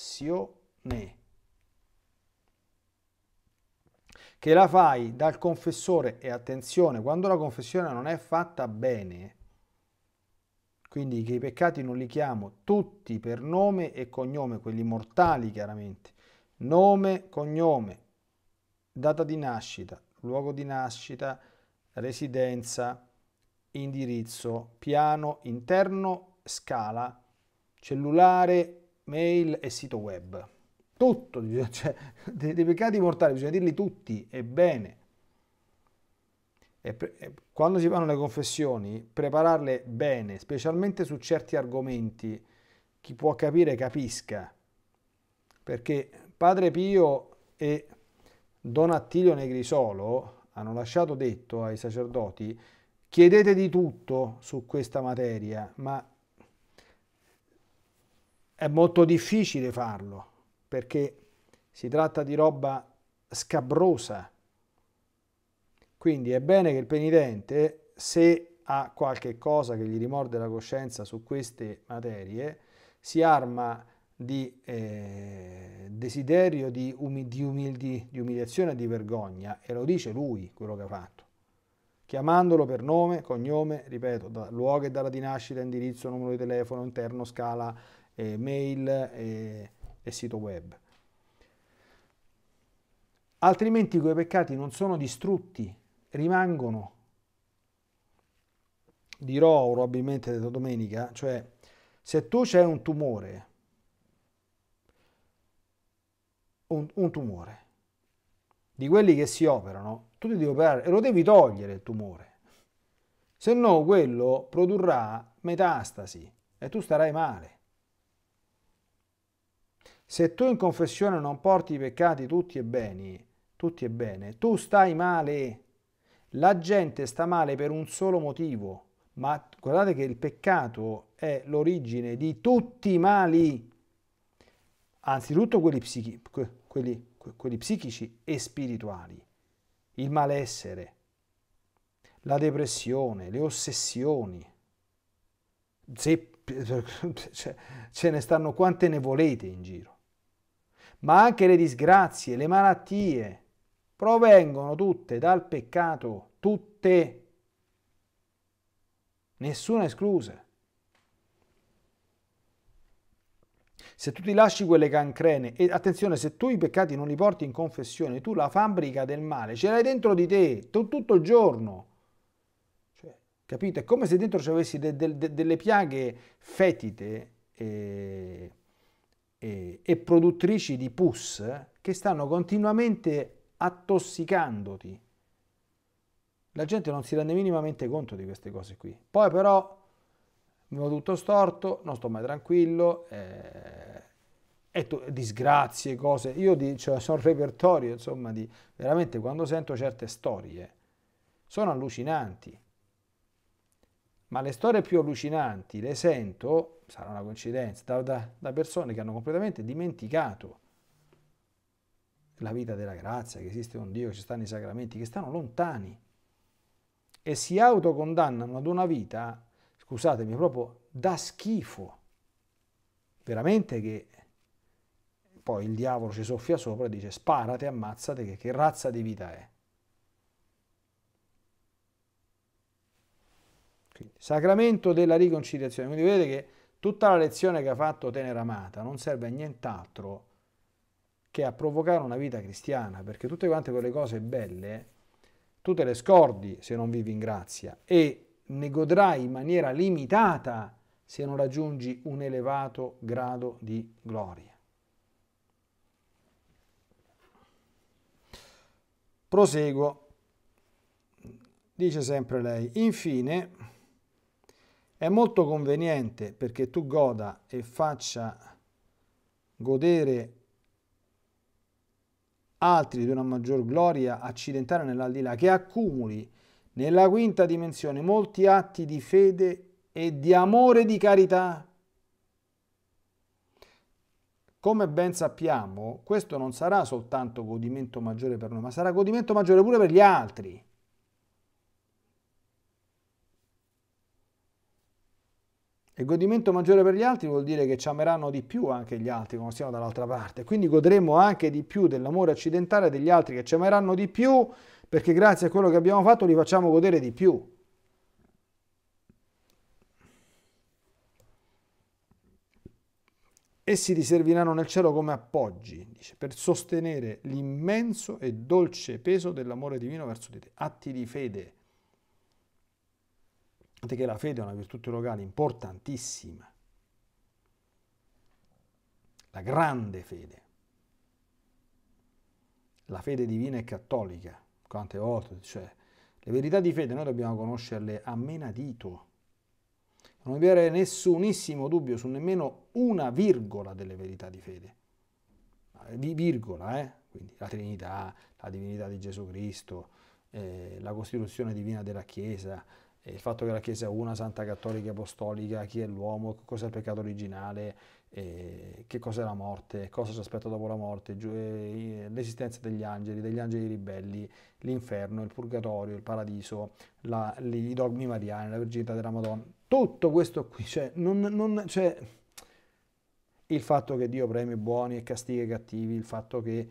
che la fai dal confessore. E attenzione, quando la confessione non è fatta bene, quindi che i peccati non li chiamo tutti per nome e cognome, quelli mortali chiaramente, nome, cognome, data di nascita, luogo di nascita, residenza, indirizzo, piano interno, scala, cellulare, mail e sito web. Tutto, cioè, dei peccati mortali bisogna dirli tutti, ebbene. E quando si fanno le confessioni, prepararle bene, specialmente su certi argomenti, chi può capire capisca, perché Padre Pio e Don Attilio Negrisolo hanno lasciato detto ai sacerdoti: chiedete di tutto su questa materia, ma è molto difficile farlo, perché si tratta di roba scabrosa. Quindi è bene che il penitente, se ha qualche cosa che gli rimorde la coscienza su queste materie, si arma di desiderio di umiliazione e di vergogna, e lo dice lui quello che ha fatto, chiamandolo per nome, cognome, ripeto, da luogo e data di nascita, indirizzo, numero di telefono, interno, scala, mail e sito web. Altrimenti quei peccati non sono distrutti, rimangono. Dirò probabilmente da domenica, cioè se tu c'è un tumore, un tumore di quelli che si operano, tu ti devi operare e lo devi togliere il tumore, se no quello produrrà metastasi e tu starai male. Se tu in confessione non porti i peccati tutti e bene, tu stai male. La gente sta male per un solo motivo, ma guardate che il peccato è l'origine di tutti i mali, anzitutto quelli psichici e spirituali, il malessere, la depressione, le ossessioni, ce ne stanno quante ne volete in giro, ma anche le disgrazie, le malattie, provengono tutte dal peccato, tutte, nessuna esclusa. Se tu ti lasci quelle cancrene, e attenzione, se tu i peccati non li porti in confessione, tu la fabbrica del male ce l'hai dentro di te tutto il giorno. Cioè, capite? È come se dentro ci avessi delle piaghe fetide e produttrici di pus che stanno continuamente attossicandoti. La gente non si rende minimamente conto di queste cose qui. Poi però mi va tutto storto, non sto mai tranquillo, disgrazie, cose. Sono un repertorio, insomma, veramente quando sento certe storie sono allucinanti. Ma le storie più allucinanti le sento, sarà una coincidenza, da persone che hanno completamente dimenticato la vita della grazia, che esiste un Dio, che ci stanno i sacramenti, che stanno lontani e si autocondannano ad una vita, scusatemi, proprio da schifo, veramente, che poi il diavolo ci soffia sopra e dice sparate, ammazzate, che razza di vita è. Quindi, sacramento della riconciliazione, quindi vedete che tutta la lezione che ha fatto Teneramata non serve a nient'altro che a provocare una vita cristiana, perché tutte quante quelle cose belle tu te le scordi se non vivi in grazia e ne godrai in maniera limitata se non raggiungi un elevato grado di gloria. Proseguo, dice sempre lei, infine è molto conveniente perché tu goda e faccia godere altri di una maggior gloria accidentale nell'aldilà, che accumuli nella quinta dimensione molti atti di fede e di amore e di carità. Come ben sappiamo, questo non sarà soltanto godimento maggiore per noi, ma sarà godimento maggiore pure per gli altri. E godimento maggiore per gli altri vuol dire che ci ameranno di più anche gli altri, quando stiamo dall'altra parte. Quindi godremo anche di più dell'amore accidentale degli altri, che ci ameranno di più, perché grazie a quello che abbiamo fatto li facciamo godere di più. Essi ti serviranno nel cielo come appoggi, dice, per sostenere l'immenso e dolce peso dell'amore divino verso di te. Atti di fede. Che la fede è una virtù teologale importantissima, la grande fede, la fede divina e cattolica, quante volte, cioè, le verità di fede noi dobbiamo conoscerle a menadito, non avere nessunissimo dubbio su nemmeno una virgola delle verità di fede, quindi la Trinità, la divinità di Gesù Cristo, la costituzione divina della Chiesa, il fatto che la Chiesa è una, santa, cattolica, apostolica, chi è l'uomo, cosa è il peccato originale, che cosa è la morte, cosa ci aspetta dopo la morte, l'esistenza degli angeli ribelli, l'inferno, il purgatorio, il paradiso, i dogmi mariani, la virginità della Madonna, tutto questo qui, cioè, il fatto che Dio preme i buoni e castiga i cattivi, il fatto che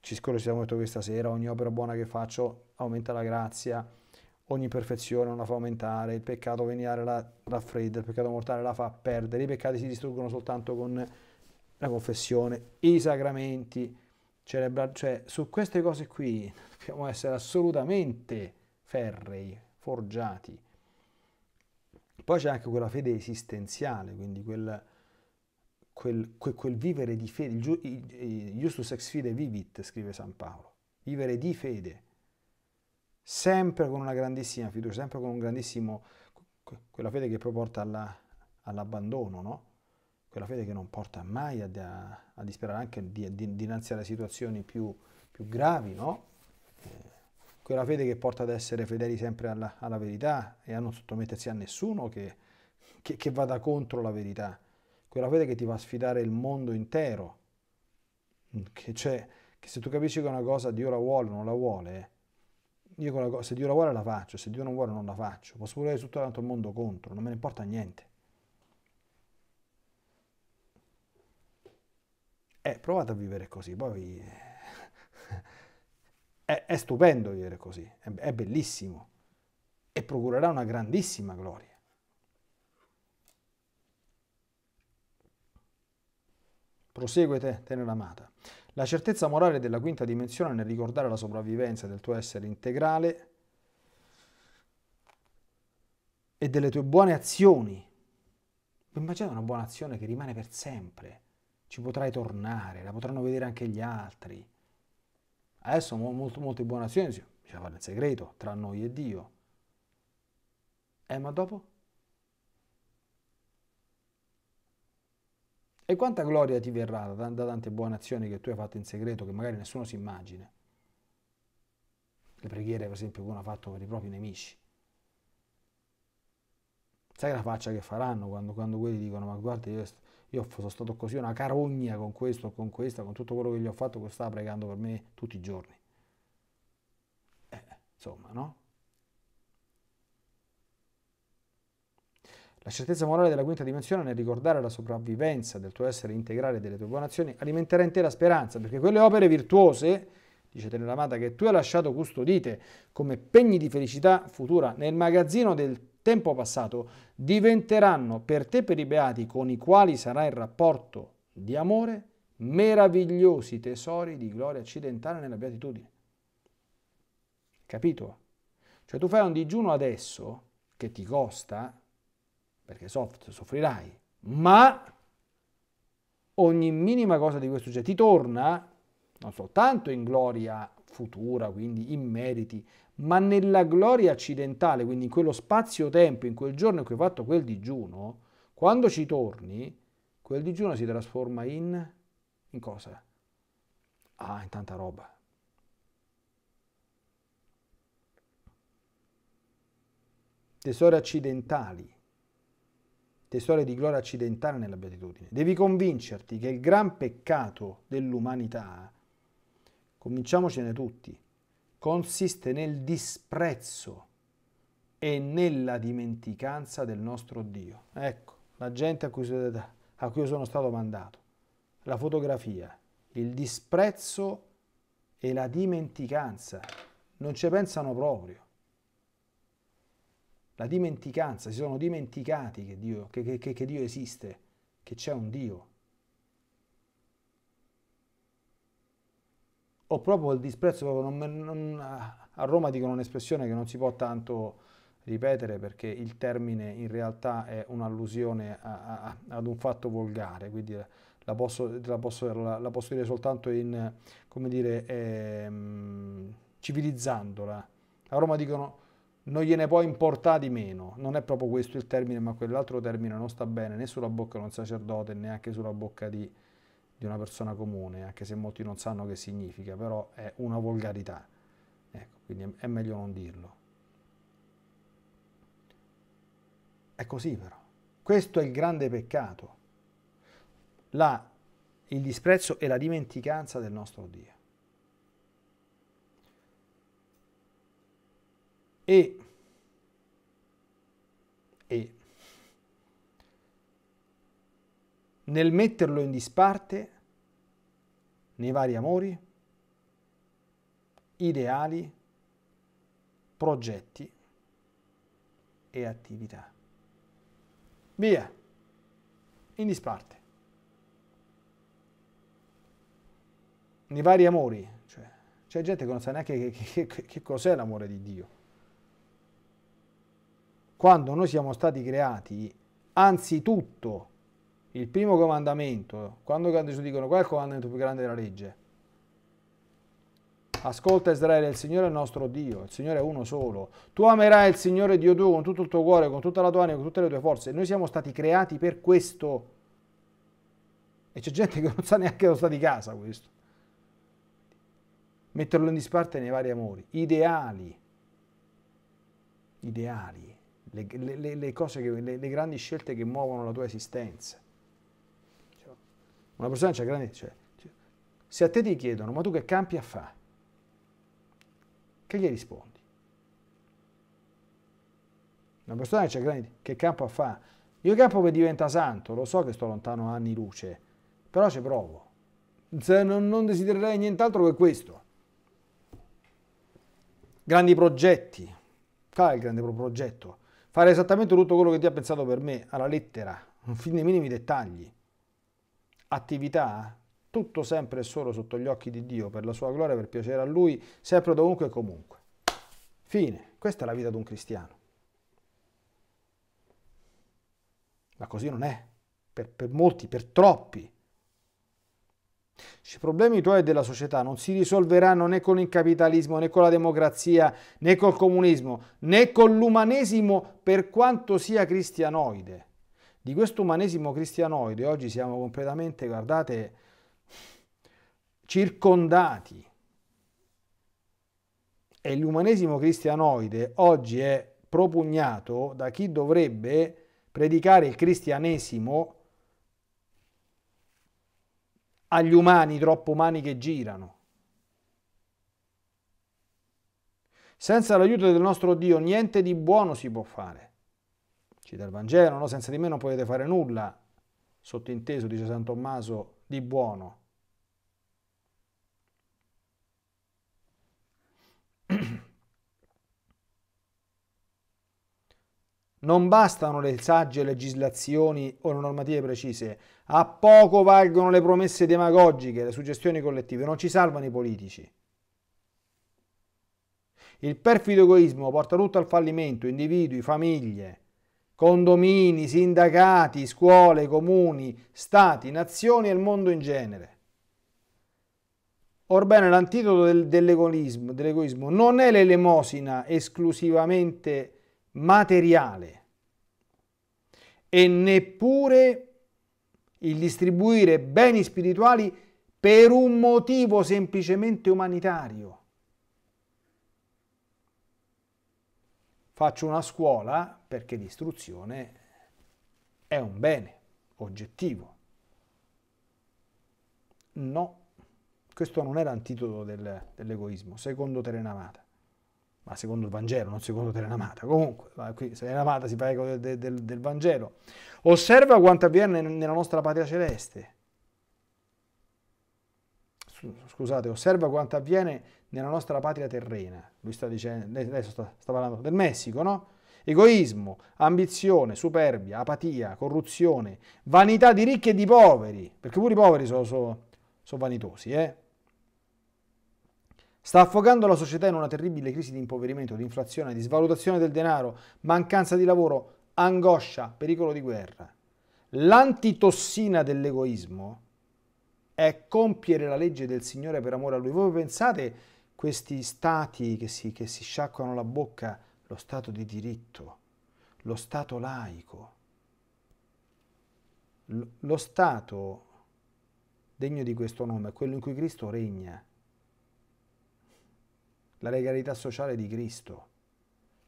ci siamo detto questa sera, ogni opera buona che faccio aumenta la grazia, ogni perfezione non la fa aumentare, il peccato veniale la raffredda, il peccato mortale la fa perdere, i peccati si distruggono soltanto con la confessione, i sacramenti, cioè su queste cose qui dobbiamo essere assolutamente ferrei, forgiati. Poi c'è anche quella fede esistenziale, quindi quel vivere di fede, justus ex fide vivit, scrive San Paolo, vivere di fede, sempre con una grandissima fiducia, sempre con un grandissimo, quella fede che poi porta all'abbandono, no? quella fede che non porta mai a disperare anche dinanzi alle situazioni più gravi, no? Quella fede che porta ad essere fedeli sempre alla verità e a non sottomettersi a nessuno che vada contro la verità. Quella fede che ti va a sfidare il mondo intero, che se tu capisci che una cosa Dio la vuole o non la vuole, io se Dio la vuole la faccio, se Dio non vuole non la faccio, posso volere tutto l'altro mondo contro, non me ne importa niente. Provate a vivere così, poi è stupendo vivere così, è bellissimo e procurerà una grandissima gloria. Prosegue Teneramata. La certezza morale della quinta dimensione nel ricordare la sopravvivenza del tuo essere integrale e delle tue buone azioni. Immaginate una buona azione che rimane per sempre. Ci potrai tornare, la potranno vedere anche gli altri. Adesso molte buone azioni bisogna fare nel segreto, tra noi e Dio. Ma dopo? E quanta gloria ti verrà da tante buone azioni che tu hai fatto in segreto, che magari nessuno si immagina. Le preghiere, per esempio, che uno ha fatto per i propri nemici. Sai la faccia che faranno quando quelli dicono, ma guarda, io sono stato così una carogna con questo, con questa, con tutto quello che gli ho fatto, che stava pregando per me tutti i giorni. Insomma, no? La certezza morale della quinta dimensione nel ricordare la sopravvivenza del tuo essere integrale e delle tue buone azioni alimenterà in te la speranza, perché quelle opere virtuose, dice Teneramata, che tu hai lasciato custodite come pegni di felicità futura nel magazzino del tempo passato, diventeranno per te, per i beati con i quali sarà il rapporto di amore, meravigliosi tesori di gloria accidentale nella beatitudine. Capito? Cioè tu fai un digiuno adesso che ti costa, perché soffrirai, ma ogni minima cosa di questo ti torna non soltanto in gloria futura, quindi in meriti, ma nella gloria accidentale, quindi in quello spazio-tempo, in quel giorno in cui hai fatto quel digiuno, quando ci torni, quel digiuno si trasforma in cosa? In tanta roba. Tesori accidentali, tesori di gloria accidentale nella beatitudine. Devi convincerti che il gran peccato dell'umanità, cominciamocene tutti, consiste nel disprezzo e nella dimenticanza del nostro Dio. Ecco, la gente a cui io sono stato mandato, la fotografia, il disprezzo e la dimenticanza, non ci pensano proprio. La dimenticanza, si sono dimenticati che Dio esiste, che c'è un Dio. O proprio il disprezzo, proprio a Roma dicono un'espressione che non si può tanto ripetere perché il termine in realtà è un'allusione ad un fatto volgare, quindi la posso dire soltanto in, come dire, civilizzandola. A Roma dicono non gliene può importare di meno, non è proprio questo il termine, ma quell'altro termine non sta bene né sulla bocca di un sacerdote, neanche sulla bocca di una persona comune, anche se molti non sanno che significa, però è una volgarità, ecco, quindi è meglio non dirlo. È così però, questo è il grande peccato, il disprezzo e la dimenticanza del nostro Dio. E nel metterlo in disparte nei vari amori, ideali, progetti e attività. Via, in disparte. Nei vari amori, cioè, c'è gente che non sa neanche che cos'è l'amore di Dio. Quando noi siamo stati creati, anzitutto, il primo comandamento, quando ci dicono qual è il comandamento più grande della legge? Ascolta Israele, il Signore è il nostro Dio, il Signore è uno solo. Tu amerai il Signore Dio tuo con tutto il tuo cuore, con tutta la tua anima, con tutte le tue forze. Noi siamo stati creati per questo. E c'è gente che non sa neanche cosa sta di casa questo. Metterlo in disparte nei vari amori. Ideali. Ideali. Le cose, le grandi scelte che muovono la tua esistenza. Una persona c'ha grandi... Cioè, se a te ti chiedono, ma tu che campi a fare? Che gli rispondi? Una persona c'ha grandi... Che campo a fare? Io campo per diventare santo, lo so che sto lontano anni luce, però ci provo. Non desidererei nient'altro che questo. Grandi progetti. Qual è il grande progetto? Fare esattamente tutto quello che ti ha pensato per me, alla lettera, fino ai minimi dettagli. Attività, tutto sempre e solo sotto gli occhi di Dio, per la sua gloria, per piacere a Lui, sempre, dovunque e comunque. Fine. Questa è la vita di un cristiano. Ma così non è. Per molti, per troppi. I problemi tuoi e della società non si risolveranno né con il capitalismo, né con la democrazia, né col comunismo, né con l'umanesimo, per quanto sia cristianoide. Di questo umanesimo cristianoide oggi siamo completamente, guardate, circondati. E l'umanesimo cristianoide oggi è propugnato da chi dovrebbe predicare il cristianesimo agli umani, troppo umani, che girano. Senza l'aiuto del nostro Dio niente di buono si può fare. Cita il Vangelo, no? Senza di me non potete fare nulla, sottinteso, dice San Tommaso, di buono. Non bastano le sagge legislazioni o le normative precise, a poco valgono le promesse demagogiche, le suggestioni collettive, non ci salvano i politici. Il perfido egoismo porta tutto al fallimento, individui, famiglie, condomini, sindacati, scuole, comuni, stati, nazioni e il mondo in genere. Orbene, l'antidoto dell'egoismo non è l'elemosina esclusivamente materiale e neppure il distribuire beni spirituali per un motivo semplicemente umanitario. Faccio una scuola perché l'istruzione è un bene oggettivo. No, questo non è l'antidoto dell'egoismo, secondo Teneramata. Ma secondo il Vangelo, non secondo Teneramata. Comunque, qui Teneramata si fa eco del Vangelo. Osserva quanto avviene nella nostra patria celeste. Scusate, osserva quanto avviene nella nostra patria terrena. Lui sta dicendo, adesso sta parlando del Messico, no? Egoismo, ambizione, superbia, apatia, corruzione, vanità di ricchi e di poveri, perché pure i poveri sono vanitosi, Sta affogando la società in una terribile crisi di impoverimento, di inflazione, di svalutazione del denaro, mancanza di lavoro, angoscia, pericolo di guerra. L'antitossina dell'egoismo è compiere la legge del Signore per amore a Lui. Voi pensate questi stati che si sciacquano la bocca, lo Stato di diritto, lo Stato laico, lo Stato degno di questo nome, è quello in cui Cristo regna. La regalità sociale di Cristo.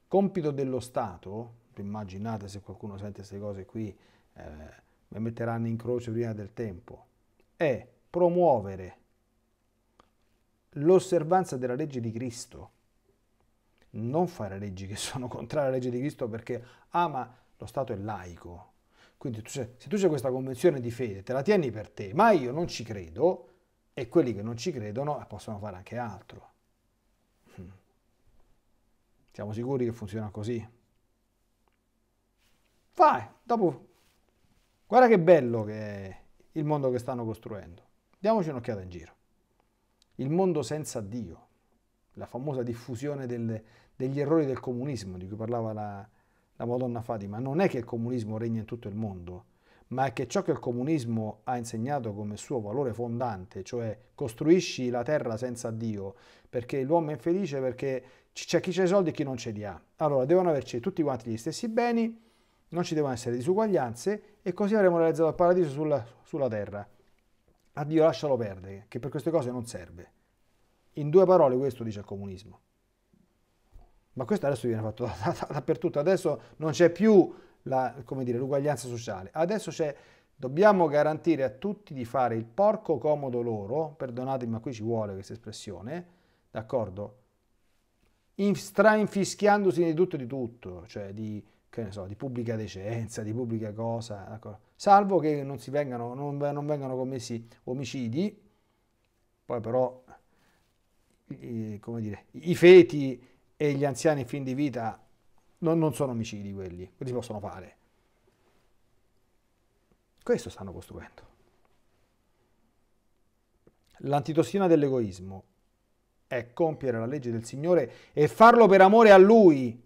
Compito dello Stato, immaginate se qualcuno sente queste cose qui, mi metteranno in croce prima del tempo, è promuovere l'osservanza della legge di Cristo, non fare leggi che sono contrarie alla legge di Cristo perché, ma lo Stato è laico. Quindi se tu c'è questa convenzione di fede, te la tieni per te, ma io non ci credo e quelli che non ci credono possono fare anche altro. Siamo sicuri che funziona così? Vai, dopo. Guarda che bello che è il mondo che stanno costruendo. Diamoci un'occhiata in giro. Il mondo senza Dio. La famosa diffusione degli errori del comunismo, di cui parlava la Madonna Fatima. Non è che il comunismo regna in tutto il mondo, ma è che ciò che il comunismo ha insegnato come suo valore fondante, cioè costruisci la terra senza Dio, perché l'uomo è infelice, perché c'è chi c'ha i soldi e chi non ce li ha. Allora devono averci tutti quanti gli stessi beni, non ci devono essere disuguaglianze e così avremo realizzato il paradiso sulla terra. a Dio lascialo perdere, che per queste cose non serve. In due parole questo dice il comunismo. Ma questo adesso viene fatto dappertutto, adesso non c'è più la, come dire, l'uguaglianza sociale, adesso c'è, dobbiamo garantire a tutti di fare il porco comodo loro, perdonatemi ma qui ci vuole questa espressione, d'accordo? Strainfischiandosi di tutto e di tutto, cioè di, che ne so, di pubblica decenza, di pubblica cosa, d'accordo? Salvo che non vengano commessi omicidi, poi però, come dire, i feti e gli anziani in fin di vita non sono omicidi quelli si possono fare. Questo stanno costruendo. L'antitossina dell'egoismo è compiere la legge del Signore e farlo per amore a Lui,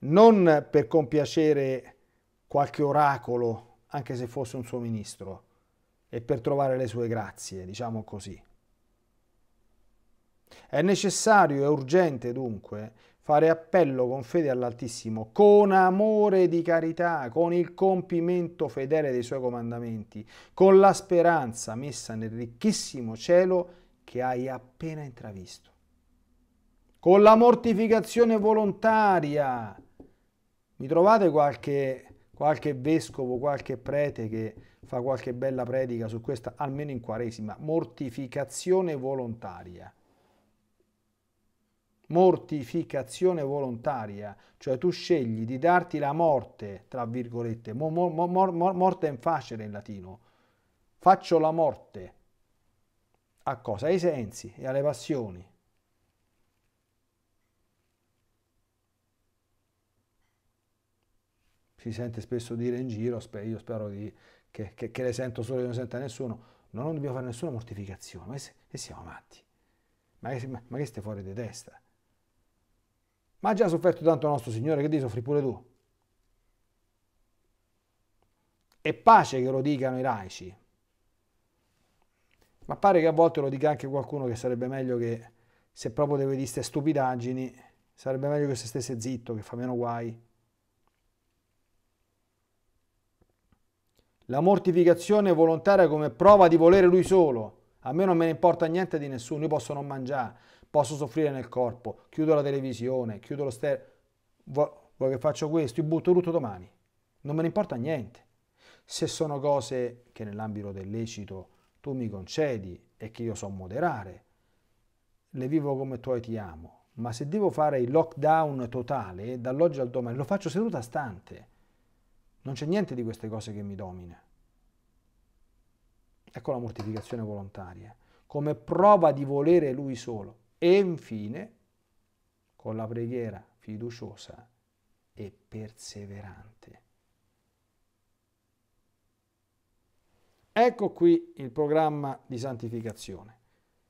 non per compiacere qualche oracolo, anche se fosse un suo ministro, e per trovare le sue grazie, diciamo così. È necessario e urgente dunque fare appello con fede all'Altissimo, con amore di carità, con il compimento fedele dei Suoi comandamenti, con la speranza messa nel ricchissimo cielo che hai appena intravisto, con la mortificazione volontaria. Mi trovate qualche vescovo, qualche prete che fa qualche bella predica su questa, almeno in Quaresima, mortificazione volontaria. Mortificazione volontaria, cioè tu scegli di darti la morte, tra virgolette, morte in facere in latino, faccio la morte, a cosa? Ai sensi e alle passioni. Si sente spesso dire in giro, io spero che le sento solo e non senta nessuno, no, non dobbiamo fare nessuna mortificazione, ma che siamo matti, ma che stai fuori di testa? Ma ha già sofferto tanto il nostro Signore, che devi soffrire pure tu? E pace che lo dicano i laici. Ma pare che a volte lo dica anche qualcuno che sarebbe meglio che, se proprio deve dire ste stupidaggini, sarebbe meglio che se stesse zitto, che fa meno guai. La mortificazione volontaria come prova di volere Lui solo. A me non me ne importa niente di nessuno, io posso non mangiare, posso soffrire nel corpo, chiudo la televisione, chiudo lo stereo, vuoi che faccio questo? Io butto tutto domani, non me ne importa niente. Se sono cose che nell'ambito del lecito tu mi concedi e che io so moderare, le vivo come tu e ti amo, ma se devo fare il lockdown totale, dall'oggi al domani, lo faccio seduta stante, non c'è niente di queste cose che mi domina. Ecco la mortificazione volontaria, come prova di volere Lui solo. E infine, con la preghiera fiduciosa e perseverante. Ecco qui il programma di santificazione.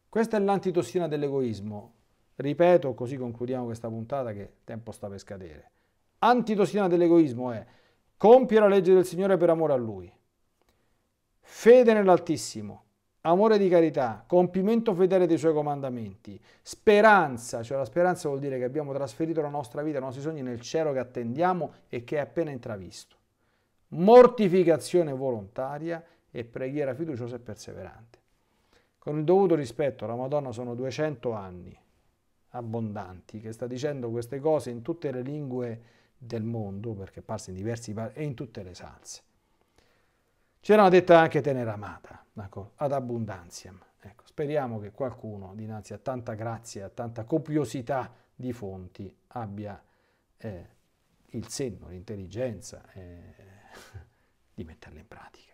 Questa è l'antitossina dell'egoismo. Ripeto, così concludiamo questa puntata che il tempo sta per scadere. Antitossina dell'egoismo è compiere la legge del Signore per amore a Lui. Fede nell'Altissimo, amore di carità, compimento fedele dei Suoi comandamenti, speranza, cioè la speranza vuol dire che abbiamo trasferito la nostra vita, i nostri sogni nel cielo che attendiamo e che è appena intravisto, mortificazione volontaria e preghiera fiduciosa e perseverante. Con il dovuto rispetto alla Madonna sono 200 anni abbondanti che sta dicendo queste cose in tutte le lingue del mondo, perché è parsa in diversi paesi e in tutte le salse. C'era detta anche Teneramata, ad abbondantiam. Ecco, speriamo che qualcuno, dinanzi a tanta grazia, a tanta copiosità di fonti, abbia il senno, l'intelligenza di metterle in pratica.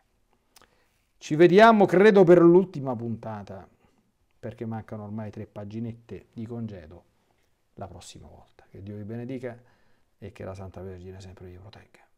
Ci vediamo, credo, per l'ultima puntata, perché mancano ormai 3 paginette di congedo la prossima volta. Che Dio vi benedica e che la Santa Vergine sempre vi protegga.